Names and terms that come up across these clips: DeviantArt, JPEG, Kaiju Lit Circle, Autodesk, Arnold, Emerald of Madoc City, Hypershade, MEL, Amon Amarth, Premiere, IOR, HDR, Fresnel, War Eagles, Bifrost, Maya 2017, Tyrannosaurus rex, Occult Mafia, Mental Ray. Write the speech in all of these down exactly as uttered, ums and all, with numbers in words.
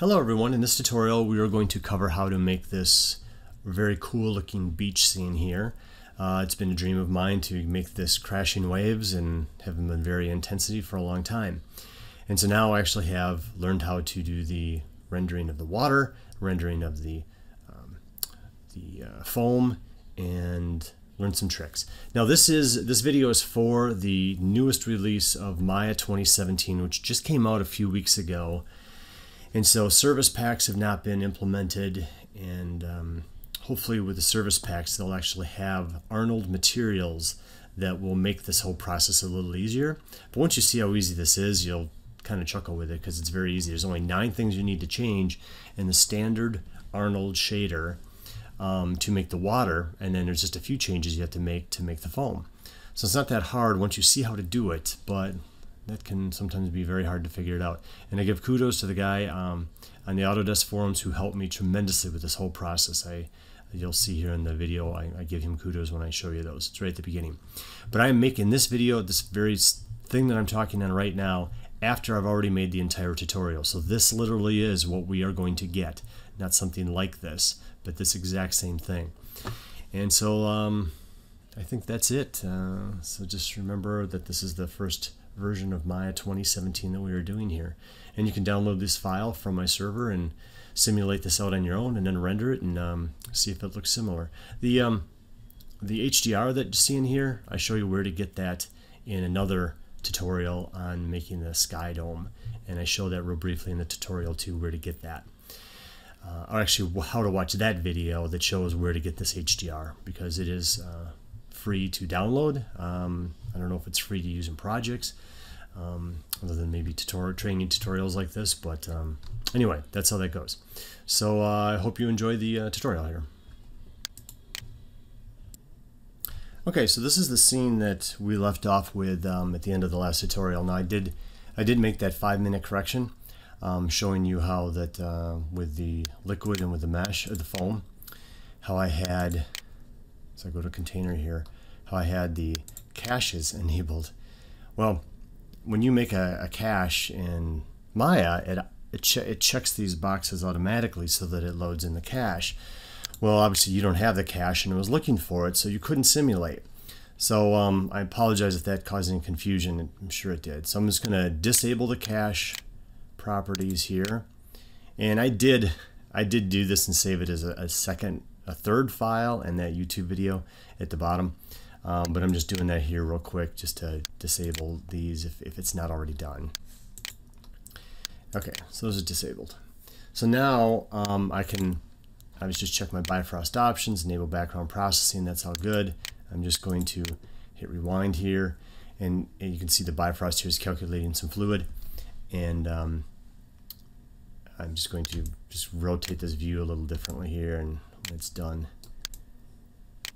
Hello everyone, in this tutorial we are going to cover how to make this very cool looking beach scene here. Uh, it's been a dream of mine to make this crashing waves and have them in very intensity for a long time. And so now I actually have learned how to do the rendering of the water, rendering of the, um, the uh, foam, and learned some tricks. Now this is this video is for the newest release of Maya twenty seventeen, which just came out a few weeks ago. And so service packs have not been implemented, and um, hopefully with the service packs they'll actually have Arnold materials that will make this whole process a little easier. But once you see how easy this is, you'll kind of chuckle with it because it's very easy. There's only nine things you need to change in the standard Arnold shader um, to make the water, and then there's just a few changes you have to make to make the foam. So it's not that hard once you see how to do it, but that can sometimes be very hard to figure it out. And I give kudos to the guy um, on the Autodesk forums who helped me tremendously with this whole process. I, you'll see here in the video, I, I give him kudos when I show you those. It's right at the beginning. But I'm making this video, this very thing that I'm talking on right now, after I've already made the entire tutorial. So this literally is what we are going to get. Not something like this, but this exact same thing. And so um, I think that's it. Uh, so just remember that this is the first version of Maya twenty seventeen that we are doing here, and you can download this file from my server and simulate this out on your own and then render it and um, see if it looks similar. The um, the H D R that you see in here, I show you where to get that in another tutorial on making the sky dome, and I show that real briefly in the tutorial too, where to get that, uh, or actually how to watch that video that shows where to get this H D R, because it is uh, free to download. um, I don't know if it's free to use in projects, um, other than maybe tutorial training tutorials like this, but um, anyway, that's how that goes. So uh, I hope you enjoy the uh, tutorial here. Okay, so this is the scene that we left off with um, at the end of the last tutorial. Now I did I did make that five minute correction, um, showing you how that uh, with the liquid and with the mesh or the foam, how I had. So I go to container here, how I had the caches enabled. Well, when you make a, a cache in Maya, it, it, che it checks these boxes automatically so that it loads in the cache. Well, obviously you don't have the cache and it was looking for it, so you couldn't simulate. So um, I apologize if that caused any confusion. I'm sure it did. So I'm just going to disable the cache properties here. And I did, I did do this and save it as a, a second a third file and that YouTube video at the bottom, um, but I'm just doing that here real quick just to disable these if, if it's not already done. Okay, so those are disabled. So now um, I can I was just check my Bifrost options, enable background processing, that's all good. I'm just going to hit rewind here, and, and you can see the Bifrost here is calculating some fluid, and um, I'm just going to just rotate this view a little differently here, and it's done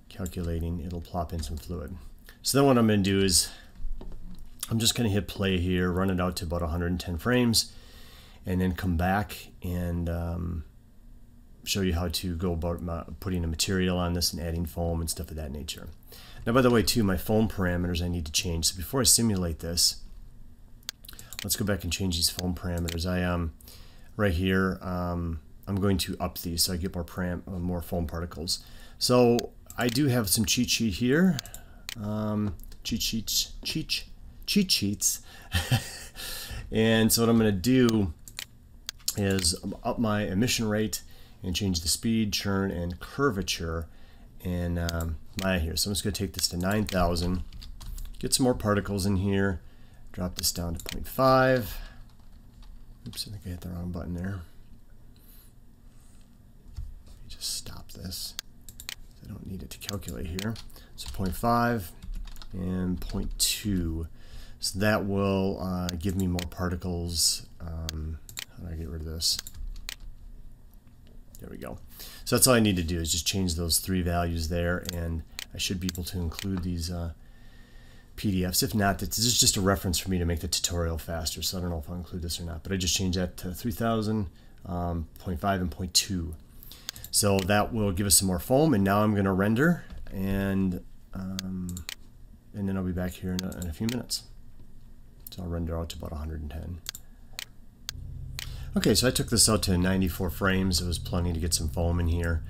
calculating, it'll plop in some fluid. So then what I'm going to do is I'm just going to hit play here, run it out to about one hundred ten frames, and then come back and um, show you how to go about my, putting a material on this and adding foam and stuff of that nature. Now, by the way, too, my foam parameters I need to change. So before I simulate this, let's go back and change these foam parameters. I um right here. Um, I'm going to up these so I get more param more foam particles. So I do have some cheat sheet here, um, cheat sheets, cheat cheat sheets, and so what I'm going to do is up my emission rate and change the speed, churn, and curvature in um, Maya here. So I'm just going to take this to nine thousand, get some more particles in here, drop this down to zero point five. Oops, I think I hit the wrong button there. Stop this. I don't need it to calculate here. So zero point five and zero point two. So that will uh, give me more particles. Um, how do I get rid of this? There we go. So that's all I need to do is just change those three values there, and I should be able to include these uh, P D Fs. If not, this is just a reference for me to make the tutorial faster. So I don't know if I'll include this or not, but I just changed that to three thousand, um, zero point five, and zero point two. So that will give us some more foam, and now I'm going to render, and um, and then I'll be back here in a, in a few minutes. So I'll render out to about one hundred ten. Okay, so I took this out to ninety-four frames. It was plenty to get some foam in here,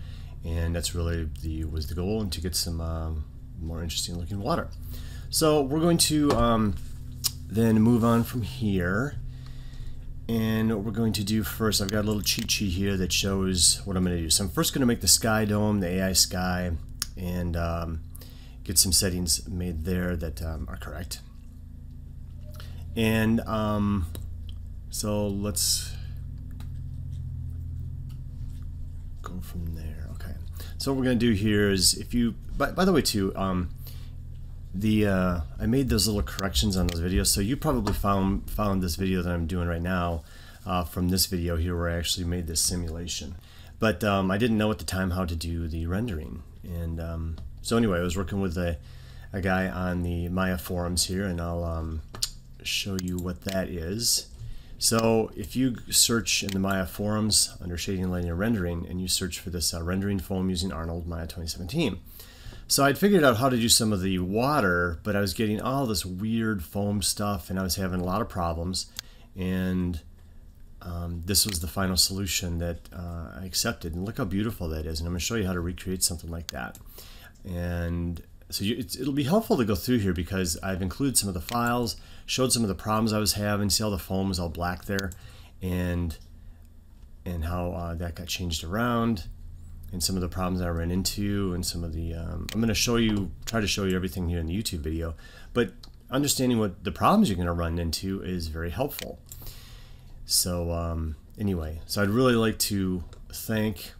and that's really the was the goal, and to get some um, more interesting looking water. So we're going to um, then move on from here, and what we're going to do first, I've got a little cheat sheet here that shows what I'm going to do. So I'm first going to make the sky dome, the A I sky, and um, get some settings made there that um, are correct. And um, so let's go from there. Okay. So what we're going to do here is, if you, by, by the way too, um, the uh, I made those little corrections on those videos, so you probably found found this video that I'm doing right now uh, from this video here where I actually made this simulation. But um, I didn't know at the time how to do the rendering, and um, so anyway, I was working with a, a guy on the Maya forums here, and I'll um, show you what that is. So if you search in the Maya forums under shading, lighting, and rendering, and you search for this uh, rendering foam using Arnold Maya twenty seventeen. So I'd figured out how to do some of the water, but I was getting all this weird foam stuff, and I was having a lot of problems, and um, this was the final solution that uh, I accepted. And look how beautiful that is, and I'm going to show you how to recreate something like that. And so you, it's, it'll be helpful to go through here, because I've included some of the files, showed some of the problems I was having. See how the foam is all black there, and, and how uh, that got changed around, and some of the problems I ran into, and some of the, um, I'm going to show you, try to show you everything here in the YouTube video, but understanding what the problems you're going to run into is very helpful. So um, anyway, so I'd really like to thank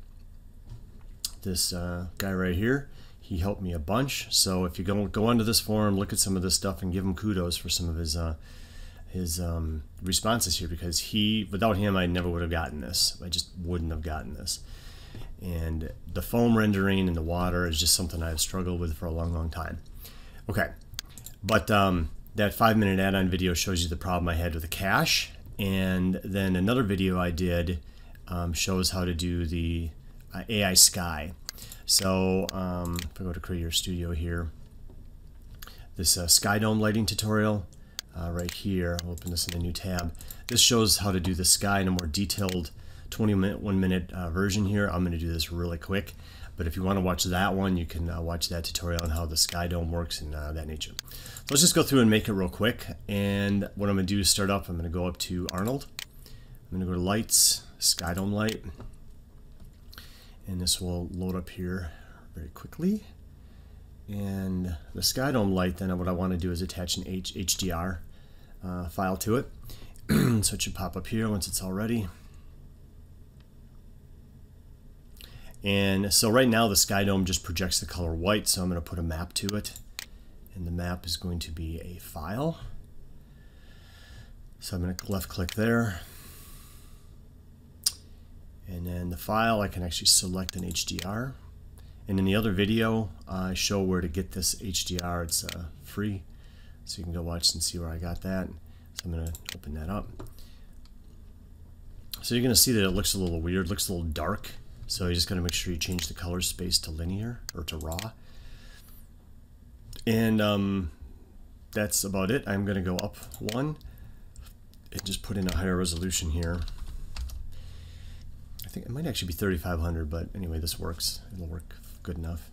this uh, guy right here. He helped me a bunch. So if you go, go onto this forum, look at some of this stuff, and give him kudos for some of his uh, his um, responses here, because he, without him, I never would have gotten this. I just wouldn't have gotten this. And the foam rendering and the water is just something I've struggled with for a long, long time. Okay, but um, that five-minute add-on video shows you the problem I had with the cache, and then another video I did um, shows how to do the uh, A I sky. So um, if I go to Creator Studio here, this uh, Sky Dome lighting tutorial uh, right here, I'll open this in a new tab. This shows how to do the sky in a more detailed twenty-minute, one-minute uh, version here. I'm going to do this really quick, but if you want to watch that one, you can uh, watch that tutorial on how the Sky Dome works and uh, that nature. So let's just go through and make it real quick, and what I'm going to do is start up. I'm going to go up to Arnold. I'm going to go to Lights, Sky Dome Light, and this will load up here very quickly. And the Sky Dome Light, then what I want to do is attach an H D R uh, file to it, so it should pop up here once it's all ready. And so right now the Sky Dome just projects the color white, so I'm going to put a map to it, and the map is going to be a file. So I'm going to left click there, and then the file, I can actually select an H D R, and in the other video uh, I show where to get this H D R. It's uh, free, so you can go watch and see where I got that. So I'm going to open that up. So you're going to see that it looks a little weird, looks a little dark. So you just got to make sure you change the color space to linear or to raw. And um, that's about it. I'm going to go up one and just put in a higher resolution here. I think it might actually be thirty-five hundred, but anyway, this works. It'll work good enough.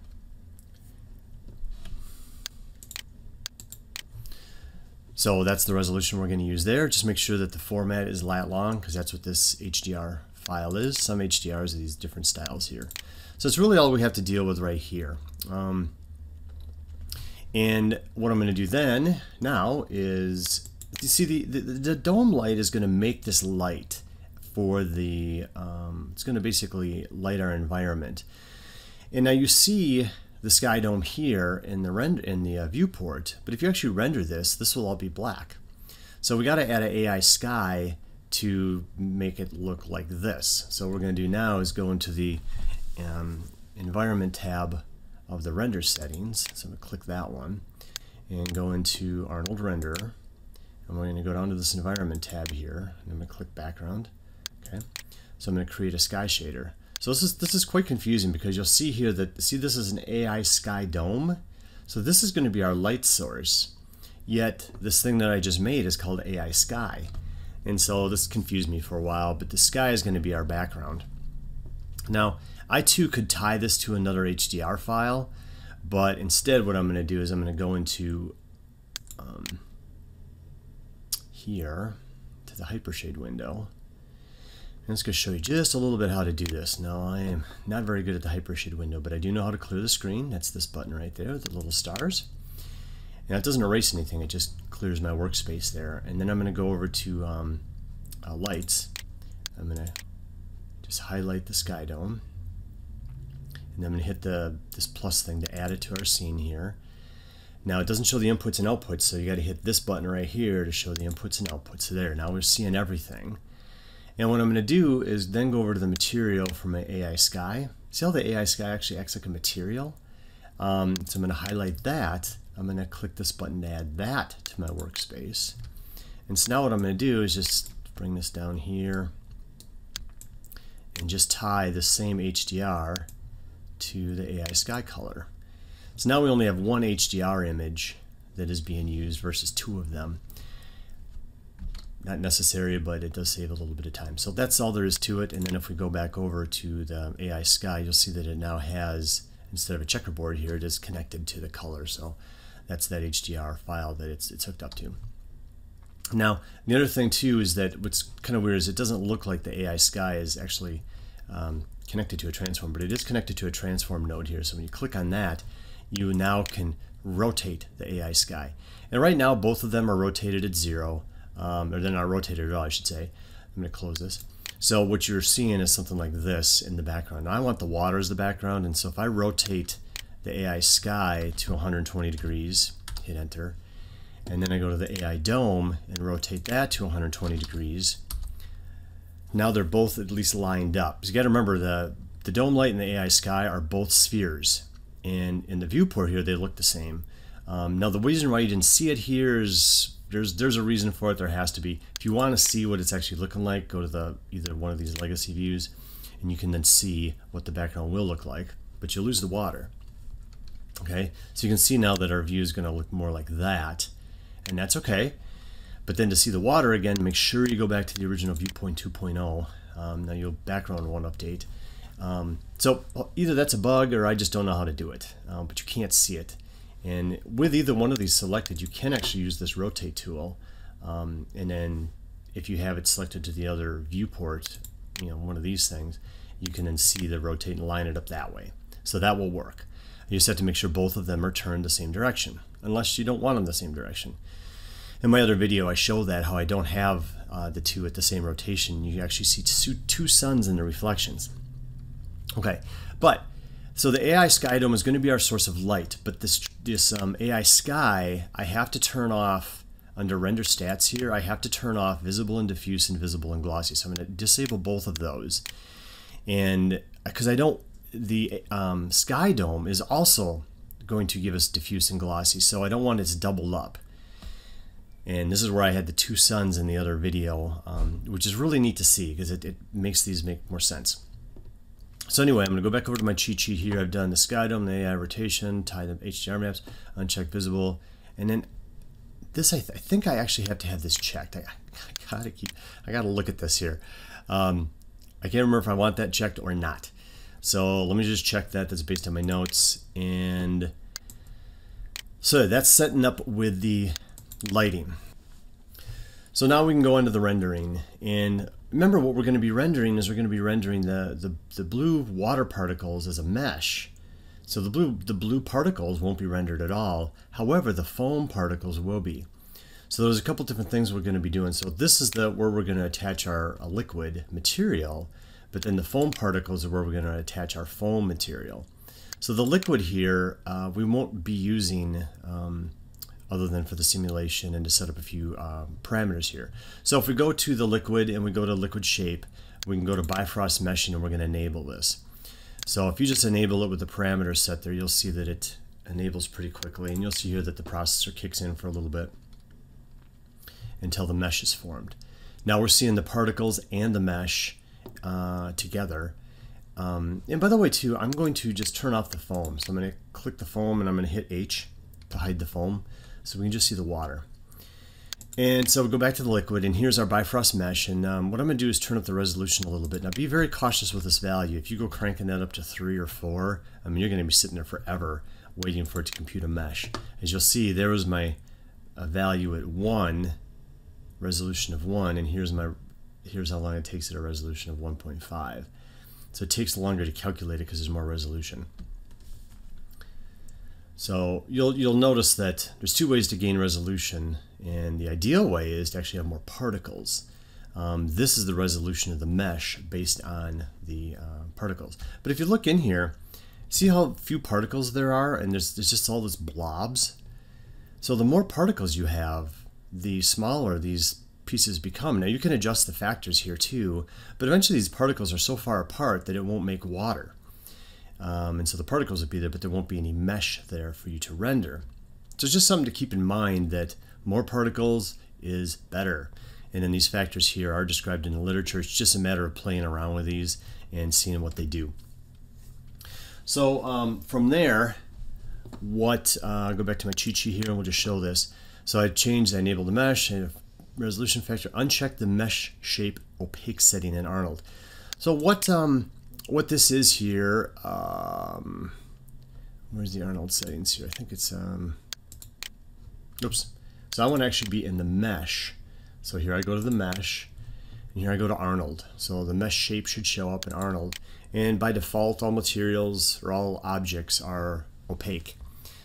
So that's the resolution we're going to use there. Just make sure that the format is lat long, because that's what this H D R is. File is. Some H D Rs are these different styles here. So it's really all we have to deal with right here. Um, and what I'm going to do then now is, you see the, the, the dome light is going to make this light for the, um, it's going to basically light our environment. And now you see the Sky Dome here in the, rend in the uh, viewport, but if you actually render this, this will all be black. So we got to add an A I sky to make it look like this. So what we're going to do now is go into the um, environment tab of the render settings. So I'm going to click that one and go into Arnold Renderer, and we're going to go down to this environment tab here, and I'm going to click background. Okay, so I'm going to create a sky shader. So this is this is quite confusing, because you'll see here that, see, this is an A I sky dome, so this is going to be our light source, yet this thing that I just made is called A I sky. And so this confused me for a while, but the sky is going to be our background. Now, I too could tie this to another H D R file, but instead what I'm going to do is I'm going to go into um, here to the Hypershade window. And I'm just going to show you just a little bit how to do this. Now, I am not very good at the Hypershade window, but I do know how to clear the screen. That's this button right there, the little stars. Now, it doesn't erase anything, it just clears my workspace there. And then I'm going to go over to um, uh, lights. I'm going to just highlight the sky dome. And I'm going to hit the this plus thing to add it to our scene here. Now, it doesn't show the inputs and outputs, so you got to hit this button right here to show the inputs and outputs. So there, now we're seeing everything. And what I'm going to do is then go over to the material for my A I sky. See how the A I sky actually acts like a material? Um, so I'm going to highlight that. I'm going to click this button to add that to my workspace. And so now what I'm going to do is just bring this down here and just tie the same H D R to the A I sky color. So now we only have one H D R image that is being used versus two of them. Not necessary, but it does save a little bit of time. So that's all there is to it. And then if we go back over to the A I sky, you'll see that it now has, instead of a checkerboard here, it is connected to the color. So that's that H D R file that it's, it's hooked up to. Now, the other thing too is that what's kind of weird is it doesn't look like the A I sky is actually um, connected to a transform, but it is connected to a transform node here. So when you click on that, you now can rotate the A I sky. And right now, both of them are rotated at zero, um, or they're not rotated at all, I should say. I'm gonna close this. So what you're seeing is something like this in the background. Now I want the water as the background, and so if I rotate the A I sky to one hundred twenty degrees, hit enter, and then I go to the A I dome and rotate that to one hundred twenty degrees, now they're both at least lined up. So you gotta remember the, the dome light and the A I sky are both spheres, and in the viewport here they look the same. Um, now the reason why you didn't see it here is There's, there's a reason for it, there has to be. If you want to see what it's actually looking like, go to the either one of these legacy views, and you can then see what the background will look like, but you'll lose the water. Okay, so you can see now that our view is going to look more like that, and that's okay. But then to see the water again, make sure you go back to the original viewpoint two point oh. Um, now your background won't update. Um, so either that's a bug, or I just don't know how to do it, um, but you can't see it. And with either one of these selected, you can actually use this rotate tool, um, and then if you have it selected to the other viewport, you know, one of these things, you can then see the rotate and line it up that way. So that will work. You just have to make sure both of them are turned the same direction, unless you don't want them the same direction. In my other video, I show that how I don't have uh, the two at the same rotation. You actually see two suns in the reflections. Okay, but so the A I sky dome is going to be our source of light, but this this um, A I sky, I have to turn off under render stats here. I have to turn off visible and diffuse and visible and glossy. So I'm going to disable both of those, and because I don't, the um, sky dome is also going to give us diffuse and glossy, so I don't want it's doubled up. And this is where I had the two suns in the other video, um, which is really neat to see because it, it makes these make more sense. So anyway, I'm going to go back over to my cheat sheet here. I've done the sky dome, the A I rotation, tie the H D R maps, uncheck visible, and then this I, th I think I actually have to have this checked. I, I gotta keep, I gotta look at this here. Um, I can't remember if I want that checked or not. So let me just check that. That's based on my notes, and so that's setting up with the lighting. So now we can go into the rendering, and remember what we're going to be rendering is we're going to be rendering the, the, the blue water particles as a mesh. So the blue, the blue particles won't be rendered at all. However, the foam particles will be. So there's a couple different things we're going to be doing. So this is the where we're going to attach our uh, liquid material, but then the foam particles are where we're going to attach our foam material. So the liquid here, uh, we won't be using um, other than for the simulation and to set up a few um, parameters here. So if we go to the liquid and we go to liquid shape, we can go to Bifrost meshing, and we're going to enable this. So if you just enable it with the parameter set there, you'll see that it enables pretty quickly, and you'll see here that the processor kicks in for a little bit until the mesh is formed. Now we're seeing the particles and the mesh uh, together. Um, and by the way too, I'm going to just turn off the foam. So I'm going to click the foam and I'm going to hit H to hide the foam. So we can just see the water. And so we go back to the liquid, and here's our Bifrost mesh. And um, what I'm going to do is turn up the resolution a little bit. Now, be very cautious with this value. If you go cranking that up to three or four, I mean, you're going to be sitting there forever waiting for it to compute a mesh. As you'll see, there was my uh, value at one, resolution of one, and here's my here's how long it takes at a resolution of one point five. So it takes longer to calculate it because there's more resolution. So you'll you'll notice that there's two ways to gain resolution, and the ideal way is to actually have more particles. Um, this is the resolution of the mesh based on the uh, particles. But if you look in here, see how few particles there are, and there's, there's just all these blobs. So the more particles you have, the smaller these pieces become. Now you can adjust the factors here too, but eventually these particles are so far apart that it won't make water. Um, and so the particles will be there, but there won't be any mesh there for you to render. So it's just something to keep in mind that more particles is better. And then these factors here are described in the literature. It's just a matter of playing around with these and seeing what they do. So um, from there, what, uh, I'll go back to my cheat sheet here and we'll just show this. So I changed, I enabled the mesh, I resolution factor, unchecked the mesh shape opaque setting in Arnold. So what, um, what this is here, um, where's the Arnold settings here? I think it's, um, oops. So I want to actually be in the mesh. So here I go to the mesh, and here I go to Arnold. So the mesh shape should show up in Arnold. And by default, all materials or all objects are opaque.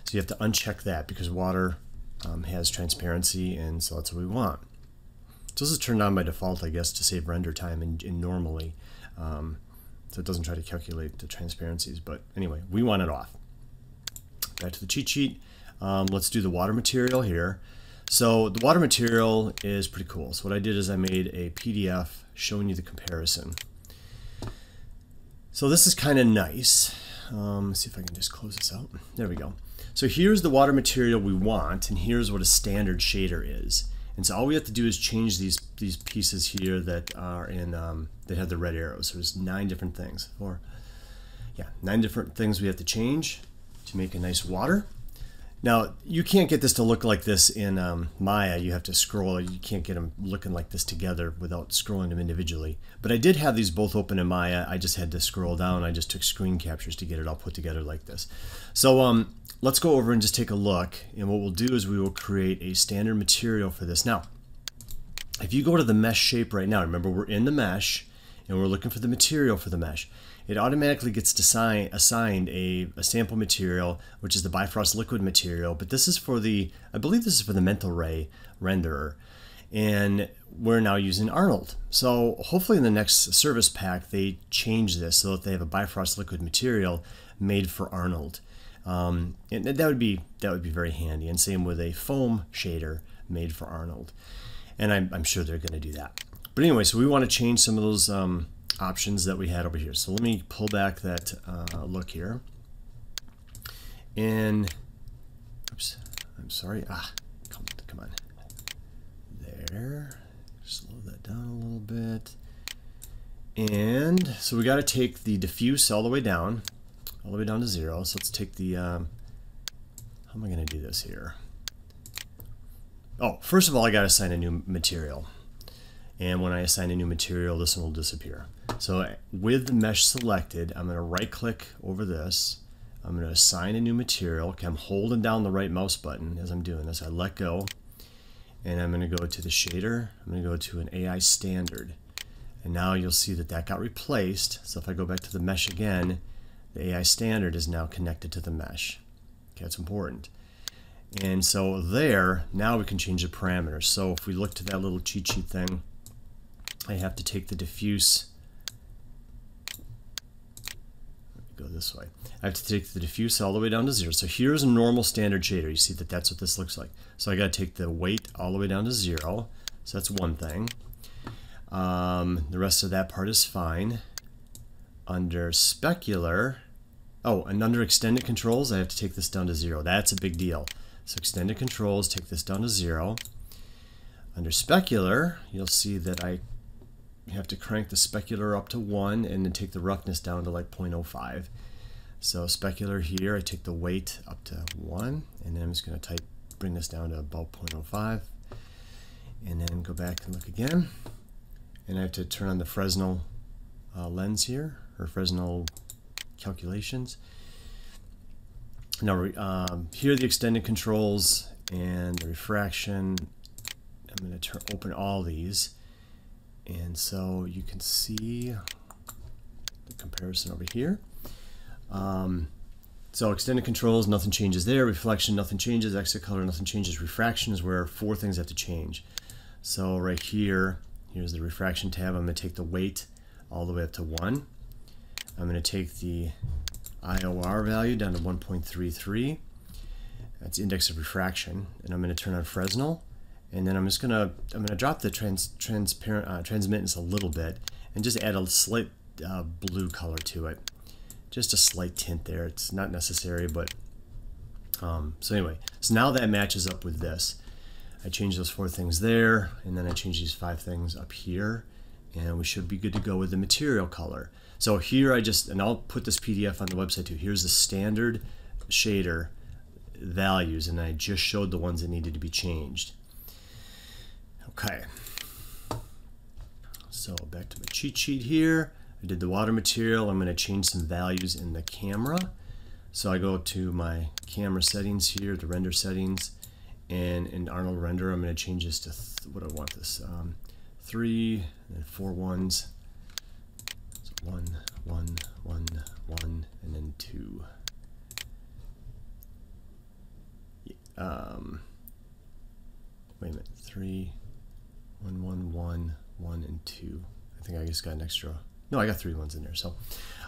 So you have to uncheck that because water um, has transparency, and so that's what we want. So this is turned on by default, I guess, to save render time and, and normally. Um, so it doesn't try to calculate the transparencies. But anyway, we want it off. Back to the cheat sheet. Um, let's do the water material here. So the water material is pretty cool. So what I did is I made a P D F showing you the comparison. So this is kind of nice. Um, let's see if I can just close this out. There we go. So here's the water material we want, and here's what a standard shader is. And so all we have to do is change these these pieces here that are in um, that have the red arrows. So there's nine different things. Or yeah, nine different things we have to change to make a nice water. Now, you can't get this to look like this in um, Maya. You have to scroll. You can't get them looking like this together without scrolling them individually. But I did have these both open in Maya. I just had to scroll down. I just took screen captures to get it all put together like this. So um, let's go over and just take a look. And what we'll do is we will create a standard material for this. Now, if you go to the mesh shape right now, remember we're in the mesh, and we're looking for the material for the mesh. It automatically gets design, assigned a, a sample material, which is the Bifrost liquid material, but this is for the, I believe this is for the Mental Ray renderer. And we're now using Arnold. So hopefully in the next service pack, they change this so that they have a Bifrost liquid material made for Arnold. Um, and that would be, that would be very handy. And same with a foam shader made for Arnold. And I'm, I'm sure they're gonna do that. But anyway, so we want to change some of those um, options that we had over here. So let me pull back that uh, look here. And, oops, I'm sorry. Ah, come, come on. There. Slow that down a little bit. And so we got to take the diffuse all the way down, all the way down to zero. So let's take the, um, how am I going to do this here? Oh, first of all, I got to assign a new material. And when I assign a new material, this one will disappear. So with the mesh selected, I'm going to right click over this. I'm going to assign a new material. Okay, I'm holding down the right mouse button as I'm doing this. I let go, and I'm going to go to the shader. I'm going to go to an A I standard. And now you'll see that that got replaced. So if I go back to the mesh again, the A I standard is now connected to the mesh. Okay, that's important. And so there, now we can change the parameters. So if we look to that little cheat sheet thing, I have to take the diffuse, go this way. I have to take the diffuse all the way down to zero. So here's a normal standard shader. You see that that's what this looks like. So I got to take the weight all the way down to zero. So that's one thing. Um, the rest of that part is fine. Under specular, oh, and under extended controls, I have to take this down to zero. That's a big deal. So extended controls, take this down to zero. Under specular, you'll see that I you have to crank the specular up to one and then take the roughness down to like zero point zero five. So specular here, I take the weight up to one, and then I'm just going to type, bring this down to about zero point zero five. and then go back and look again. And I have to turn on the Fresnel uh, lens here, or Fresnel calculations. Now um, here are the extended controls and the refraction. I'm going to open all these, and so you can see the comparison over here. Um, so extended controls, nothing changes there. Reflection, nothing changes. Exit color, nothing changes. Refraction is where four things have to change. So right here, here's the refraction tab. I'm going to take the weight all the way up to one. I'm going to take the I O R value down to one point three three. That's index of refraction, and I'm going to turn on Fresnel. And then I'm just going to I'm going to drop the trans, transparent uh, transmittance a little bit and just add a slight uh, blue color to it, just a slight tint there. It's not necessary, but um, so anyway, so now that matches up with this. I change those four things there, and then I change these five things up here, and we should be good to go with the material color. So here I just, and I'll put this P D F on the website too. Here's the standard shader values, and I just showed the ones that needed to be changed. Okay, so back to my cheat sheet here. I did the water material. I'm going to change some values in the camera. So I go to my camera settings here, the render settings, and in Arnold render, I'm going to change this to th what do I want this? Um, three and then four ones. So one, one, one, one, and then two. Um, wait a minute, three. One, one, one, one, and two. I think I just got an extra. No, I got three ones in there, so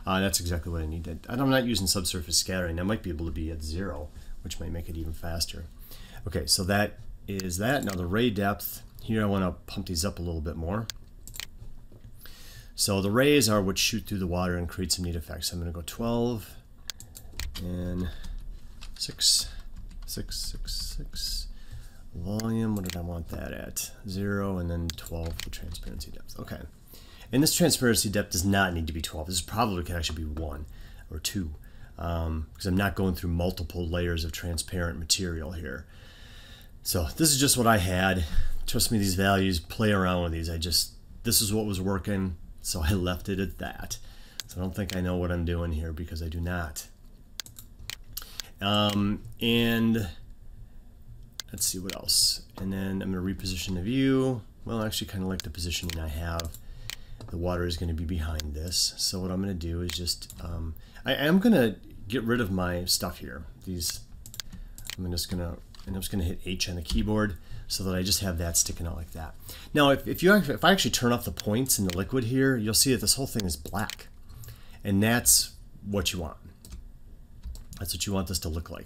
uh, that's exactly what I need. And I'm not using subsurface scattering. I might be able to be at zero, which might make it even faster. Okay, so that is that. Now the ray depth. Here I want to pump these up a little bit more. So the rays are what shoot through the water and create some neat effects. I'm going to go twelve and six, six, six, six. Volume, what did I want that at? Zero, and then twelve for transparency depth. Okay, and this transparency depth does not need to be twelve. This probably could actually be one or two, um, because I'm not going through multiple layers of transparent material here. So this is just what I had. Trust me, these values, play around with these. I just, this is what was working, so I left it at that. So I don't think I know what I'm doing here, because I do not. Um, and let's see what else. And then I'm going to reposition the view. Well, I actually kind of like the positioning I have. The water is going to be behind this. So what I'm going to do is just, um, I am going to get rid of my stuff here. These, I'm just going to, and I'm just going to hit H on the keyboard so that I just have that sticking out like that. Now, if, if you, if I actually turn off the points in the liquid here, you'll see that this whole thing is black. And that's what you want. That's what you want this to look like.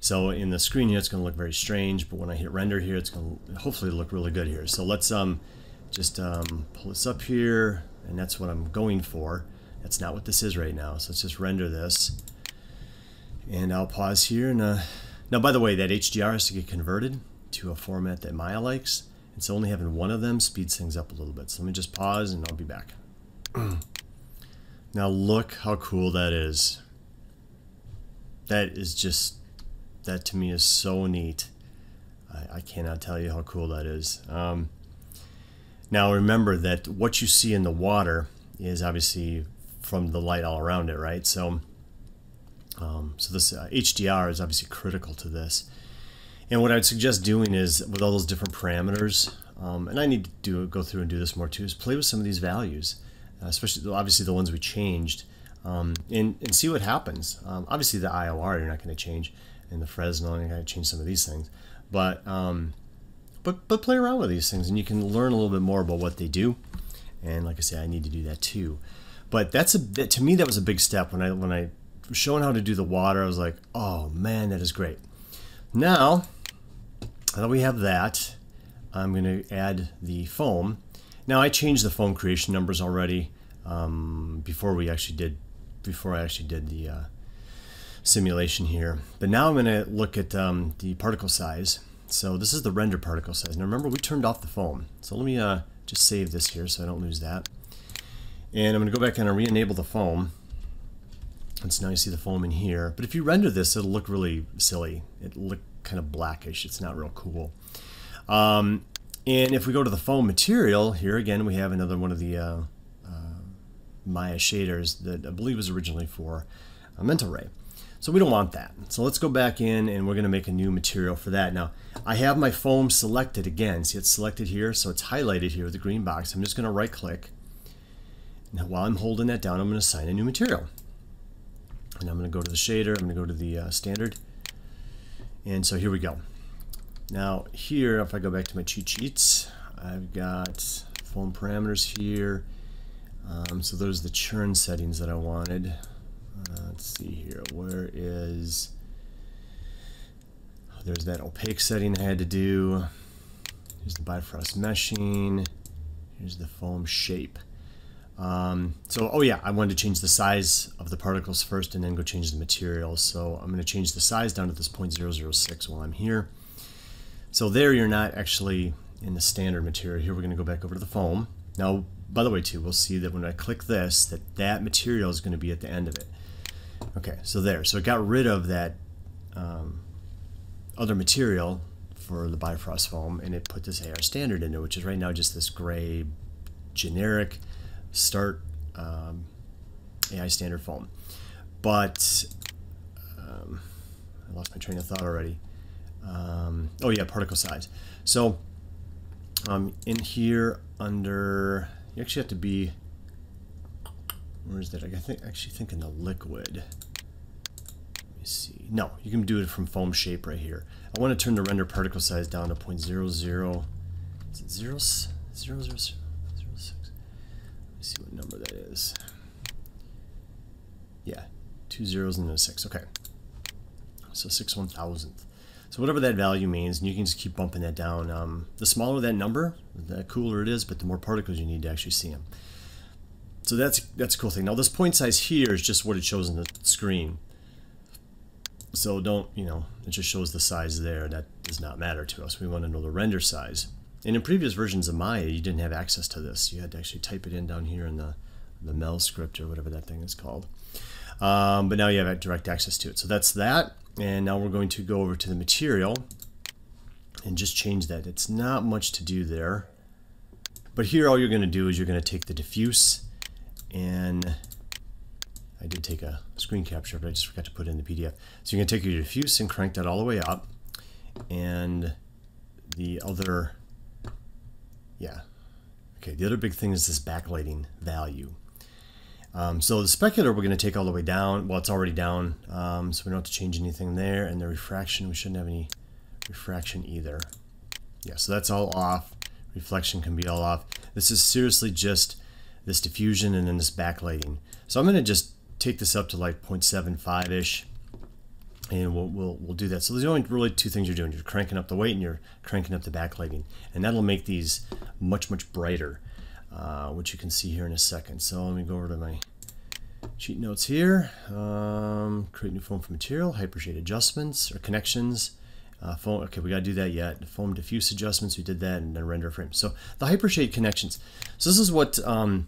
So in the screen here, it's going to look very strange, but when I hit render here, it's going to hopefully look really good here. So let's um, just um, pull this up here, and that's what I'm going for. That's not what this is right now, so let's just render this. And I'll pause here. And uh, now, by the way, that H D R has to get converted to a format that Maya likes, and so only having one of them speeds things up a little bit. So let me just pause, and I'll be back. Now look how cool that is. That is just... that to me is so neat. I, I cannot tell you how cool that is. Um, now remember that what you see in the water is obviously from the light all around it, right? So, um, so this uh, H D R is obviously critical to this. And what I would suggest doing is, with all those different parameters, um, and I need to do, go through and do this more too, is play with some of these values, uh, especially obviously the ones we changed, um, and, and see what happens. Um, obviously the I O R you're not going to change, in the Fresnel, and I gotta change some of these things, but um, but but play around with these things, and you can learn a little bit more about what they do. And like I said, I need to do that too. But that's a that, to me that was a big step when I when I was shown how to do the water. I was like, oh man, that is great. Now that we have that, I'm going to add the foam. Now I changed the foam creation numbers already um, before we actually did before I actually did the. Uh, simulation here, but now I'm going to look at um, the particle size. So this is the render particle size. Now remember, we turned off the foam, so let me uh, just save this here so I don't lose that. And I'm going to go back and re-enable the foam, and so now you see the foam in here. But if you render this, it'll look really silly. It'll look kind of blackish. It's not real cool. Um, And if we go to the foam material, here again we have another one of the uh, uh, Maya shaders that I believe was originally for uh, Mental Ray. So we don't want that. So let's go back in and we're going to make a new material for that. Now I have my foam selected again. See, it's selected here, so it's highlighted here with the green box. I'm just going to right click. Now while I'm holding that down, I'm going to assign a new material. And I'm going to go to the shader. I'm going to go to the uh, standard. And so here we go. Now here, if I go back to my cheat sheets, I've got foam parameters here. Um, so those are the churn settings that I wanted. Uh, let's see here, where is, oh, there's that opaque setting I had to do. Here's the Bifrost meshing, here's the foam shape. Um, so, oh yeah, I wanted to change the size of the particles first and then go change the material. So I'm going to change the size down to this zero point zero zero six while I'm here. So there you're not actually in the standard material. Here we're going to go back over to the foam. Now, by the way, too, we'll see that when I click this, that that material is going to be at the end of it. Okay, so there. So it got rid of that um, other material for the Bifrost foam, and it put this A R standard in it, which is right now just this gray generic start um, A I standard foam. But um, I lost my train of thought already. Um, oh yeah, particle size. So um, in here under, you actually have to be, where is that? I think actually think in the liquid. Let me see. No, you can do it from foam shape right here. I want to turn the render particle size down to zero point zero zero. Is it zero zero zero six? Let me see what number that is. Yeah, two zeros and a six. Okay. So six one thousandth. So whatever that value means, and you can just keep bumping that down. Um, the smaller that number, the cooler it is, but the more particles you need to actually see them. So that's that's a cool thing. Now this point size here is just what it shows on the screen. So don't, you know, it just shows the size there. That does not matter to us. We want to know the render size. And in previous versions of Maya, you didn't have access to this. You had to actually type it in down here in the, the M E L script or whatever that thing is called. Um, but now you have direct access to it. So that's that. And now we're going to go over to the material and just change that. It's not much to do there. But here all you're going to do is you're going to take the diffuse. And I did take a screen capture, but I just forgot to put it in the P D F. So you're going to take your diffuse and crank that all the way up. And the other, yeah. Okay, the other big thing is this backlighting value. Um, so the specular we're going to take all the way down. Well, it's already down, um, so we don't have to change anything there. And the refraction, we shouldn't have any refraction either. Yeah, so that's all off. Reflection can be all off. This is seriously just this diffusion and then this backlighting. So I'm going to just take this up to like zero point seven five-ish, and we'll, we'll, we'll do that. So there's only really two things you're doing. You're cranking up the weight and you're cranking up the backlighting. And that'll make these much, much brighter, uh, which you can see here in a second. So let me go over to my sheet notes here. Um, create new foam for material, Hypershade adjustments or connections. Uh, foam, okay, we got to do that yet. The foam diffuse adjustments, we did that, and then render frame. So the Hypershade connections. So this is what um,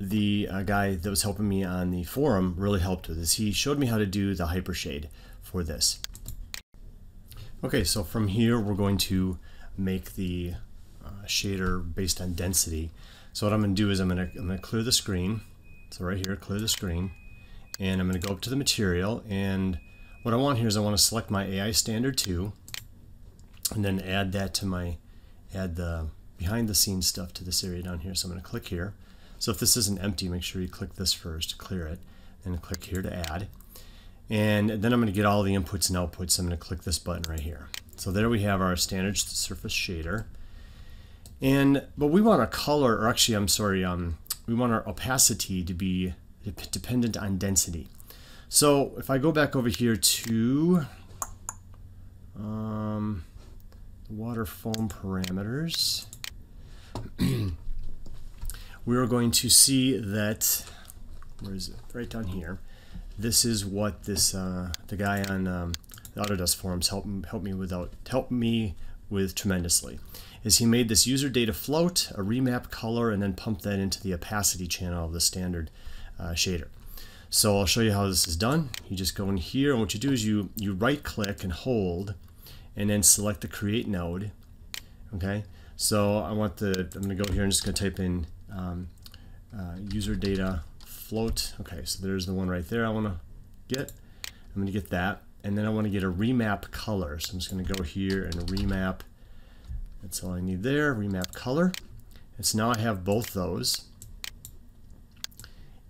the uh, guy that was helping me on the forum really helped with. Is he showed me how to do the Hypershade for this. Okay, so from here we're going to make the uh, shader based on density. So what I'm going to do is I'm going to I'm going to clear the screen. So right here, clear the screen, and I'm going to go up to the material and. What I want here is I want to select my A I standard two, and then add that to my, add the behind the scenes stuff to this area down here. So I'm going to click here. So if this isn't empty, make sure you click this first to clear it, and click here to add. And then I'm going to get all the inputs and outputs. I'm going to click this button right here. So there we have our standard surface shader. And, but we want our color, or actually, I'm sorry, um, we want our opacity to be dependent on density. So if I go back over here to um, water foam parameters, we are going to see that, where is it? Right down here. This is what this uh, the guy on um, the Autodesk forums helped help me without helped me with tremendously. Is he made this user data float, a remap color, and then pumped that into the opacity channel of the standard uh, shader. So I'll show you how this is done. You just go in here, and what you do is you, you right click and hold, and then select the create node, okay? So I want to, I'm going to go here and just going to type in um, uh, user data float. Okay, so there's the one right there I want to get. I'm going to get that. And then I want to get a remap color. So I'm just going to go here and remap. That's all I need there, remap color. And so now I have both those.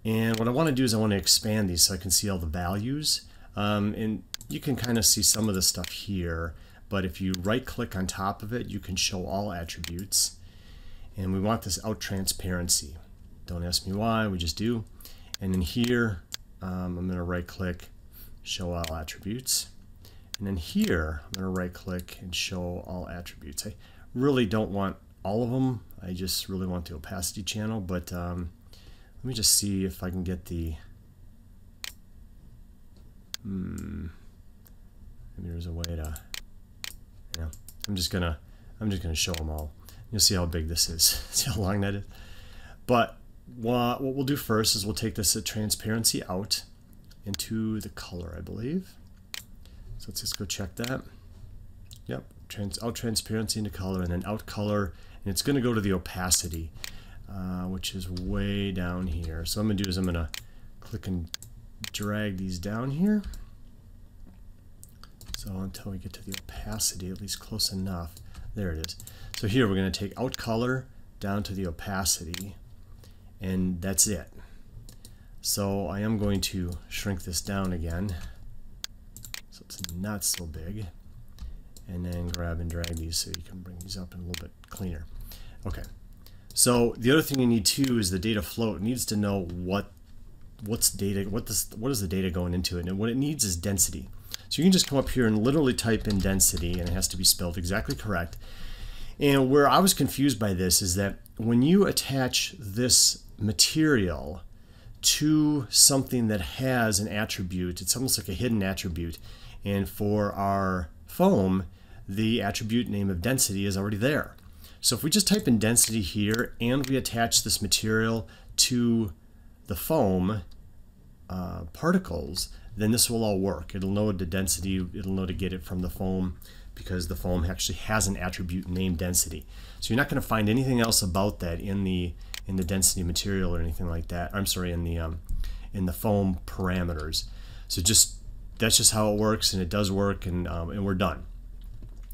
And what I want to do is I want to expand these so I can see all the values. Um, and you can kind of see some of the stuff here. But if you right-click on top of it, you can show all attributes. And we want this out transparency. Don't ask me why, we just do. And then here, um, I'm going to right-click, show all attributes. And then here, I'm going to right-click and show all attributes. I really don't want all of them. I just really want the opacity channel. But um, let me just see if I can get the... Hmm, maybe there's a way to... Yeah, I'm just gonna I'm just gonna show them all. You'll see how big this is. See how long that is. But what we'll do first is we'll take this transparency out into the color, I believe. So let's just go check that. Yep, trans out transparency into color, and then out color, and it's gonna go to the opacity, uh, which is way down here. So what I'm gonna do is I'm gonna click and drag these down here. So until we get to the opacity, at least close enough. There it is. So here we're going to take out color down to the opacity, and that's it. So I am going to shrink this down again so it's not so big, and then grab and drag these so you can bring these up and a little bit cleaner. Okay, so the other thing you need too is the data float. It needs to know what what's data what this what is the data going into it, and what it needs is density. So you can just come up here and literally type in density, and it has to be spelled exactly correct. And where I was confused by this is that when you attach this material to something that has an attribute, it's almost like a hidden attribute. And for our foam, the attribute name of density is already there. So if we just type in density here and we attach this material to the foam uh, particles, then this will all work. It'll know the density, it'll know to get it from the foam, because the foam actually has an attribute named density. So you're not gonna find anything else about that in the in the density material or anything like that. I'm sorry, in the um, in the foam parameters. So just, that's just how it works, and it does work, and, um, and we're done.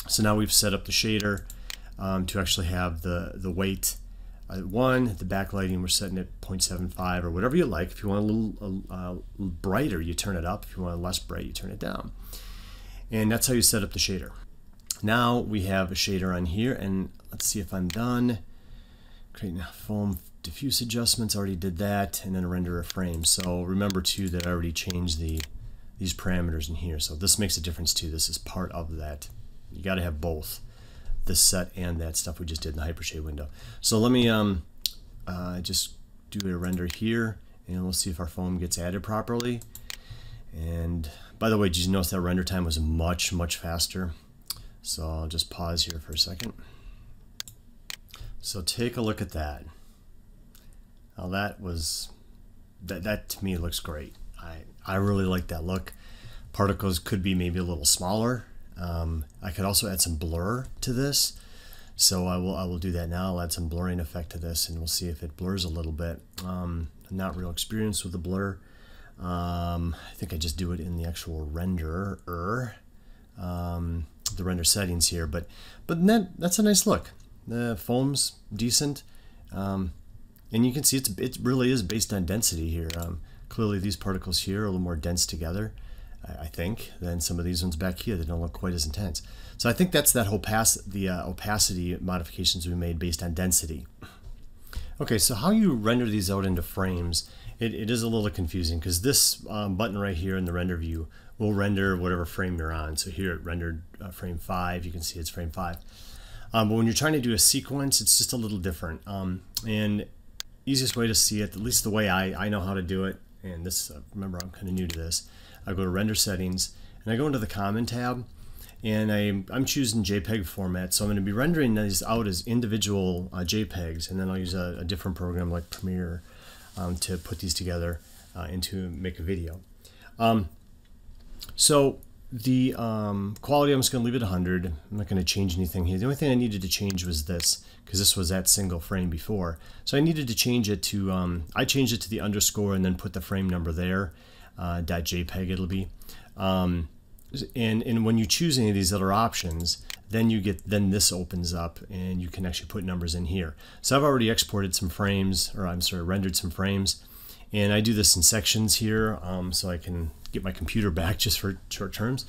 So now we've set up the shader um, to actually have the, the weight at one, the backlighting, we're setting it zero point seven five or whatever you like. If you want a little uh, brighter, you turn it up. If you want less bright, you turn it down. And that's how you set up the shader. Now we have a shader on here, and let's see if I'm done. Creating a foam diffuse adjustments, already did that, and then a render a frame. So remember too that I already changed the these parameters in here. So this makes a difference too. This is part of that. You gotta have both. This set and that stuff we just did in the Hypershade window. So let me um, uh, just do a render here, and we'll see if our foam gets added properly. And by the way, did you notice that render time was much, much faster? So I'll just pause here for a second. So take a look at that. Now that was, that, that to me looks great. I, I really like that look. Particles could be maybe a little smaller. Um, I could also add some blur to this, so I will I will do that now. I'll add some blurring effect to this, and we'll see if it blurs a little bit. Um, I'm not real experienced with the blur. Um, I think I just do it in the actual renderer, um, the render settings here. But but that that's a nice look. The foam's decent, um, and you can see it's it really is based on density here. Um, clearly, these particles here are a little more dense together, I think, than some of these ones back here that don't look quite as intense. So I think that's that whole pass, the uh, opacity modifications we made based on density. Okay, so how you render these out into frames, it, it is a little confusing, because this um, button right here in the render view will render whatever frame you're on. So here it rendered uh, frame five, you can see it's frame five. Um, but when you're trying to do a sequence, it's just a little different. Um, and easiest way to see it, at least the way I, I know how to do it, and this, uh, remember I'm kind of new to this, I go to render settings, and I go into the common tab, and I, I'm choosing JPEG format, so I'm going to be rendering these out as individual uh, JPEGs, and then I'll use a, a different program like Premiere um, to put these together uh, and to make a video. Um, so The um, quality, I'm just going to leave it one hundred. I'm not going to change anything here. The only thing I needed to change was this, because this was that single frame before. So I needed to change it to, um, I changed it to the underscore and then put the frame number there, uh, .jpeg it'll be. Um, and, and when you choose any of these other options, then you get, then this opens up and you can actually put numbers in here. So I've already exported some frames, or I'm sorry, rendered some frames. And I do this in sections here, um, so I can get my computer back just for short terms.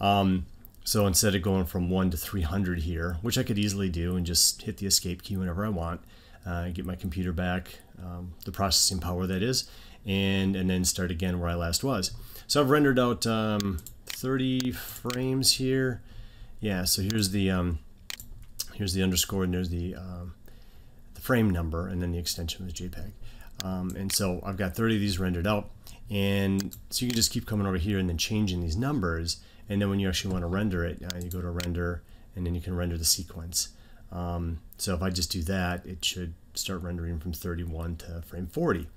Um, so instead of going from one to three hundred here, which I could easily do and just hit the escape key whenever I want, uh, get my computer back, um, the processing power that is, and, and then start again where I last was. So I've rendered out um, thirty frames here. Yeah, so here's the, um, here's the underscore and there's the, um, the frame number and then the extension with JPEG. Um, and so I've got thirty of these rendered out, and so you can just keep coming over here and then changing these numbers, and then when you actually want to render it, uh, you go to render and then you can render the sequence. Um, so if I just do that, it should start rendering from thirty-one to frame forty.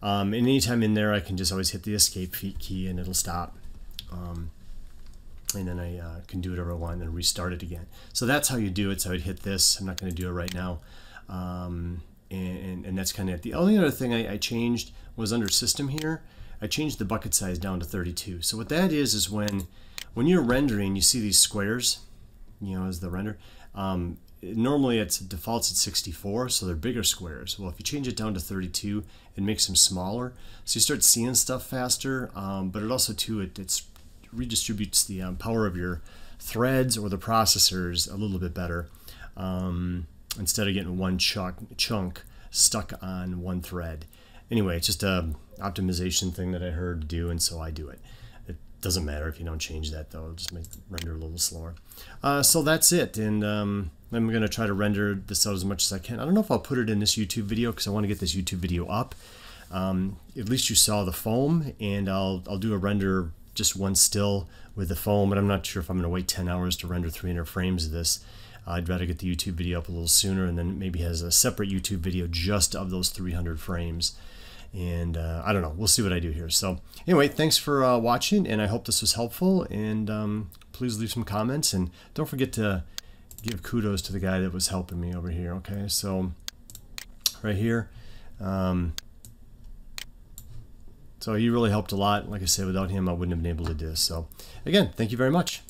Um, and anytime in there I can just always hit the escape key and it'll stop, um, and then I uh, can do whatever I want and then restart it again. So that's how you do it. So I'd hit this. I'm not going to do it right now. Um, And, and that's kind of it. The only other thing I, I changed was under system here, I changed the bucket size down to thirty-two. So what that is, is when when you're rendering, you see these squares, you know, as the render. Um, normally it's defaults at sixty-four, so they're bigger squares. Well, if you change it down to thirty-two, it makes them smaller. So you start seeing stuff faster, um, but it also too, it it's, redistributes the um, power of your threads or the processors a little bit better. Um, instead of getting one chunk, chunk stuck on one thread. Anyway, it's just a optimization thing that I heard to do, and so I do it. It doesn't matter if you don't change that, though. It'll just make the render a little slower. Uh, so that's it, and um, I'm going to try to render this out as much as I can. I don't know if I'll put it in this YouTube video, because I want to get this YouTube video up. Um, at least you saw the foam, and I'll, I'll do a render, just one still with the foam, but I'm not sure if I'm going to wait ten hours to render three hundred frames of this. I'd rather get the YouTube video up a little sooner, and then maybe has a separate YouTube video just of those three hundred frames. And uh, I don't know. We'll see what I do here. So anyway, thanks for uh, watching, and I hope this was helpful. And um, please leave some comments, and don't forget to give kudos to the guy that was helping me over here. Okay, so right here. Um, so he really helped a lot. Like I said, without him, I wouldn't have been able to do this. So again, thank you very much.